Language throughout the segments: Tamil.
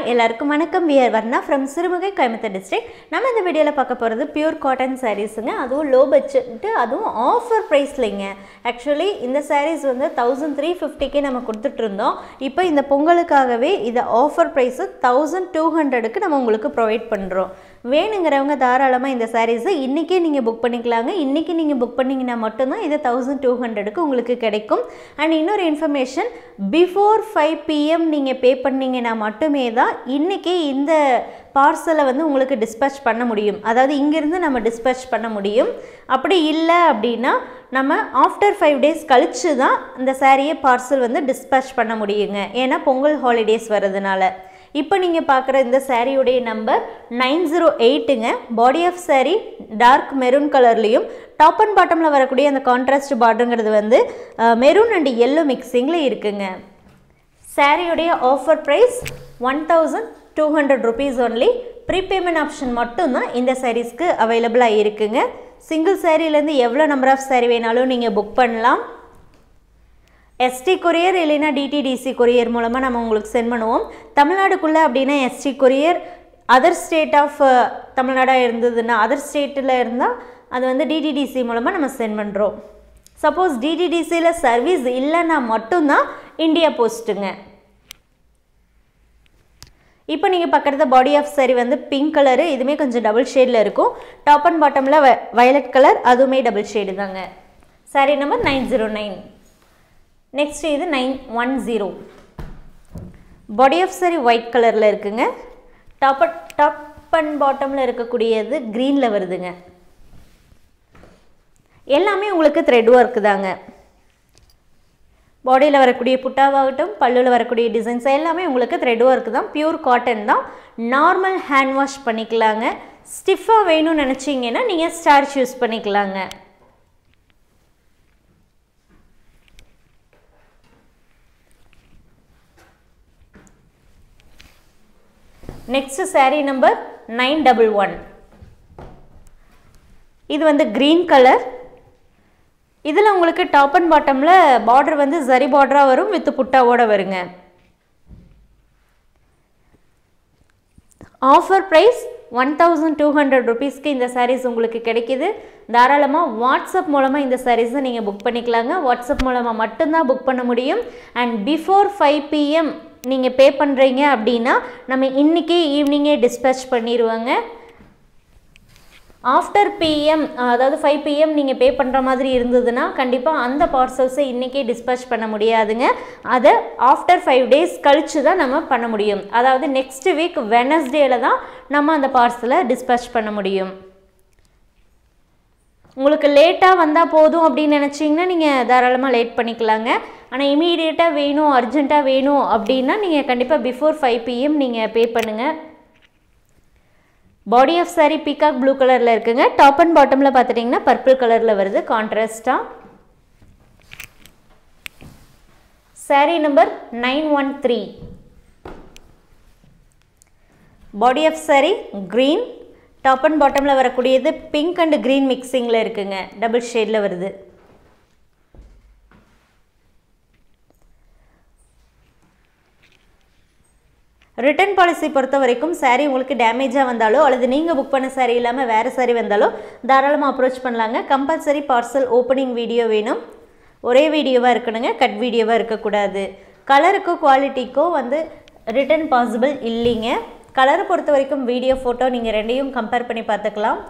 Hi, எல்லாருக்கும் வணக்கம் we are Varna from Sirumugai Kaimathadistic. நாம இந்த வீடியோல பார்க்க போறது Pure Cotton Seriesங்க. அதுவும் low budget அதுவும் offer priceலங்க. Actually இந்த sarees வந்து 1350க்கு நம்ம கொடுத்துட்டு இருந்தோம். இப்போ இந்த பொங்கலுக்காகவே இத offer price 1200க்கு நம்ம உங்களுக்கு provide பண்றோம். வேணுங்கறவங்க தாராளமா இந்த sarees இன்னைக்கே நீங்க book பண்ணிக்கலாங்க. இன்னைக்கு நீங்க book பண்ணீங்கனா மட்டும் தான் இது 1200க்கு உங்களுக்கு கிடைக்கும். And இன்னொரு information before 5 PM நீங்க pay பண்ணீங்கனா மட்டுமே தான் இன்னைக்கு இந்த பார்சலை வந்து உங்களுக்கு dispatch பண்ண முடியும் அதாவது இங்க இருந்து நம்ம dispatch பண்ண முடியும் அப்படி இல்ல அப்படினா நம்ம after 5 days கழிச்சு தான் இந்த சாரியை பார்சல் வந்து dispatch பண்ண முடியுங்க ஏனா பொங்கல் ஹாலிடேஸ் வரதுனால இப்போ நீங்க பார்க்குற இந்த சாரியோட நம்பர் 908ங்க body of saree dark maroon கலர்லயும் டாப் அண்ட் பாட்டம்ல வரக்கூடிய அந்த கான்ட்ராஸ்ட் பார்டர்ங்கிறது வந்து maroon and yellow mixingல இருக்குங்க சாரியோட offer price 1200 rupees only prepayment option மட்டும் தான் இந்த சாரீஸ்க்கு அவேலபிளா இருக்குங்க single saree ல இருந்து எவ்வளவு number of saree வேணாலும் நீங்க book பண்ணலாம் ST courier இல்லனா DTDC courier மூலமா நாம உங்களுக்கு சென்ட் பண்ணுவோம் தமிழ்நாடுக்குள்ள அப்படினா ST courier other state of தமிழ்நாடா இருந்ததுன்னா other state ல இருந்தா அது வந்து DTDC மூலமா நாம சென்ட் பண்றோம் suppose DTDC ல service இல்லனா மட்டும் தான் India postங்க இப்போ நீங்க பார்க்கறது body of saree வந்து pink color இதுமே கொஞ்சம் double shade ல இருக்கும் top and bottom ல violet color அதுமே double shade தாங்க saree number 909 next இது 910 body of saree white color ல இருக்குங்க top and bottom ல இருக்க கூடியது green ல வருதுங்க எல்லாமே உங்களுக்கு thread work தாங்க Body வரக்கூடிய புட்டாவாகட்டும் பல்லுல வரக்கூடிய டிசைன்ஸ் எல்லாமே உங்களுக்கு thread work தான் pure cotton தான் நார்மல் ஹேண்ட் வாஷ் பண்ணிக்கலாங்க ஸ்டிஃபா வேணும்னு நினைச்சீங்கன்னா நீங்க ஸ்டார்ச் யூஸ் பண்ணிக்கலாங்க நெக்ஸ்ட் saree நம்பர் 911 இது வந்து green color இதுல உங்களுக்கு டாப் அண்ட் பாட்டம்ல border வந்து zari border-ஆ வரும் with புட்டாவோட வருங்க ஆஃபர் பிரைஸ் 1200 rupees-க்கு இந்த sarees உங்களுக்கு கிடைக்குது தாராளமா WhatsApp மூலமா இந்த sarees நீங்க book பண்ணிக்கலாங்க WhatsApp மூலமா மட்டும் தான் book பண்ண முடியும் and before 5 PM நீங்க பே பண்றீங்க அப்படினா நம்ம இன்னைக்கு ஈவினிங்கே dispatch பண்ணிடுவாங்க After PM, அதாவது 5 PM நீங்க பே பண்ற மாதிரி இருந்ததுனா கண்டிப்பா அந்த parcels இன்னைக்கே dispatch பண்ண முடியாதுங்க அது after 5 days கழிச்சு தான் நம்ம பண்ண முடியும் அதாவது next week Wednesday ல தான் நம்ம அந்த parcel dispatch பண்ண முடியும் உங்களுக்கு லேட்டா வந்தா போதும் அப்படி நினைச்சீங்கன்னா நீங்க தாராளமா லேட் பண்ணிக்கலாங்க ஆனா இமிடியேட்டா வேணும் अर्जेंटா வேணும் அப்படினா நீங்க கண்டிப்பா before 5 PM நீங்க பே பண்ணுங்க Body of saree peacock blue color la irukkenga top and bottom la paathutingna purple color la varudhu contrast ah saree number 913 body of saree green top and bottom la varakudiyadhu pink and green mixing la irukkenga double shade la varudhu Return policy பொறுத்த வரைக்கும் saree உங்களுக்கு டேமேஜா வந்தாலோ அல்லது நீங்க புக் பண்ண saree இல்லாம வேற saree வந்தாலோ தாராளமா approach பண்ணலாங்க compulsory parcel opening video வேணும் ஒரே வீடியோவா இருக்கணுங்க கட் வீடியோவா இருக்க கூடாது கலருக்கு குவாலிட்டிக்கோ வந்து return possible இல்லீங்க கலரை பொறுத்த வரைக்கும் வீடியோ போட்டோ நீங்க ரெண்டையும் compare பண்ணி பார்த்துக்கலாம்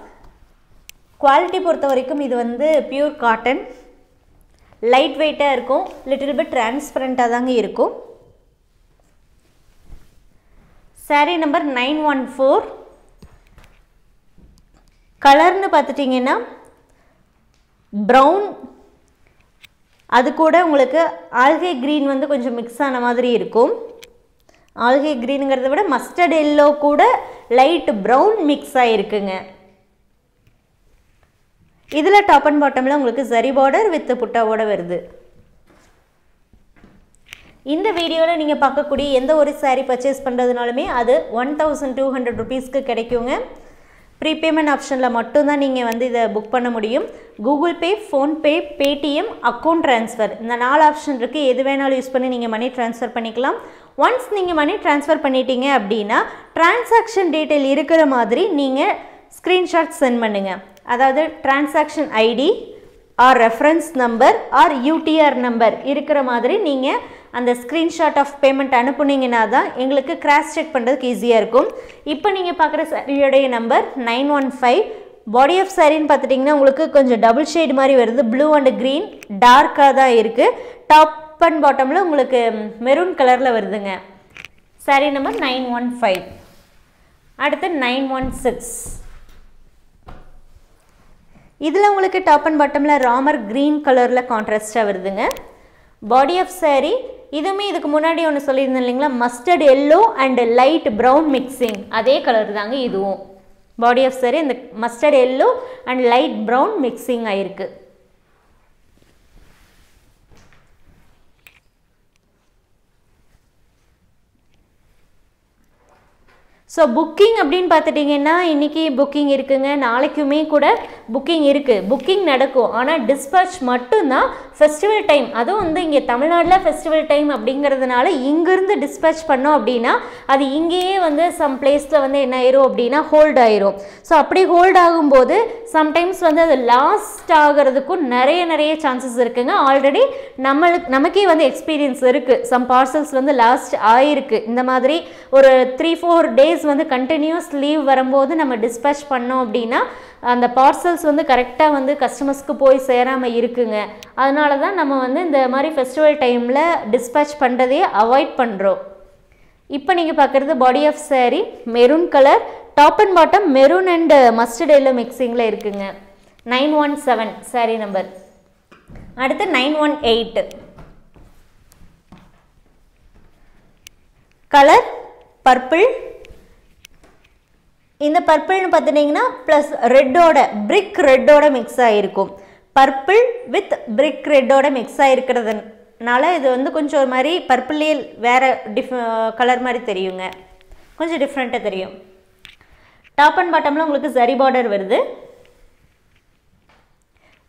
குவாலிட்டி பொறுத்த வரைக்கும் இது வந்து pure cotton light weight ஆ இருக்கும் little bit transparent ஆ தாங்க இருக்கும் Saree number 914 color nu paathutingena brown adu kuda ungalku algae green vandu konjam mix aana maadhiri irukum algae green ingradha vida mustard yellow kuda light brown mix a irukenga idhila top and bottom la ungalku zari border with putta oda varudhu இந்த வீடியோல நீங்க பார்க்கக்கூடிய எந்த ஒரு saree purchase பண்றதுனாலுமே அது 1200 rupees-க்கு கிடைக்குங்க prepayment option-ல மட்டும் தான் நீங்க வந்து இத book பண்ண முடியும் Google Pay, Phone Pay, Paytm, account transfer இந்த 4 option இருக்கு எது வேணாலும் யூஸ் பண்ணி நீங்க மணி transfer பண்ணிக்கலாம் Once you money transfer பண்ணிட்டீங்க அப்படினா transaction detail இருக்கிற மாதிரி நீங்க screenshot send பண்ணுங்க. அதாவது transaction ID or reference number or UTR number இருக்கிற மாதிரி நீங்க அந்த screenshot of payment அனுப்புனீங்கனா தான் உங்களுக்கு cross check பண்றதுக்கு ஈஸியா இருக்கும். இப்போ நீங்க பார்க்குற சாரியோட நம்பர் 915. Body of saree பாத்தீங்கன்னா உங்களுக்கு கொஞ்சம் double shade மாதிரி வருது. Blue and green dark ஆ தான் இருக்கு. Top and bottom la ungalku maroon color la varudunga. Saree number 915. Adutha 916. Idhula ungalku top and bottom la ramar green color la contrast ah varudunga. Body of saree idume idukku munadi onu sollirundhenga mustard yellow and light brown mixing. Adhe color daanga iduvum. Body of saree and mustard yellow and light brown mixing a irukku. So booking அப்படினு பாத்துட்டீங்கன்னா இன்னைக்கு booking இருக்குங்க, நாளைக்குமே கூட booking இருக்கு. Booking நடக்கும். ஆனா dispatch மட்டும் தான் festival time. அது வந்து இங்க தமிழ்நாட்டுல festival time அப்படிங்கிறதுனால இங்க இருந்து dispatch பண்ணோம் அப்படினா அது இங்கேயே வந்து some placeல வந்து என்ன ஆயிரும் அப்படினா ஹோல்ட் ஆயிரும். So அப்படி ஹோல்ட் ஆகும்போது sometimes வந்து அது லாஸ்ட் ஆகிறதுக்கு நிறைய chances இருக்குங்க. ஆல்ரெடி நமக்கே வந்து experience இருக்கு. Some parcels வந்து லாஸ்ட் ஆயிருக்கு. இந்த மாதிரி ஒரு 3-4 days வந்து continuous leave வரும்போது நம்ம dispatch பண்ணோம் அப்படினா அந்த parcels வந்து கரெக்ட்டா வந்து customers க்கு போய் சேராம இருக்குங்க. அதனால தான் நம்ம வந்து இந்த மாதிரி festival timeல dispatch பண்றதே அவாய்ட் பண்றோம். இப்போ நீங்க பார்க்கிறது body of saree maroon color, top and bottom maroon and mustard yellow mixingல இருக்குங்க. 917 saree number. அடுத்து 918. Color purple. In the purple plus red oda brick red oda mix aayirukkum. Purple with brick red oda mix aayirukradanaala idu vandu konjam or mari purple vera color mari theriyunga, konjam different ah theriyum. Top and bottom la ungalku zari border varudhu.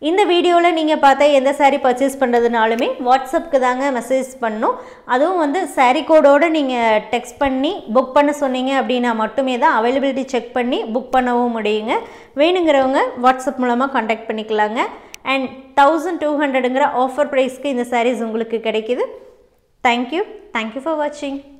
In the video la neenga paatha endha saree purchase pandradhanalume WhatsApp ku daanga message pannum. Aduvum vandu saree code oda neenga text panni book panna sonneenga appadina mattume da availability check panni book pannavum mudiyunga. Venungravanga WhatsApp moolama contact pannikalaanga. And 1200 ngra offer price ku indha sarees ungalku kedaikudhu. Thank you. Thank you for watching.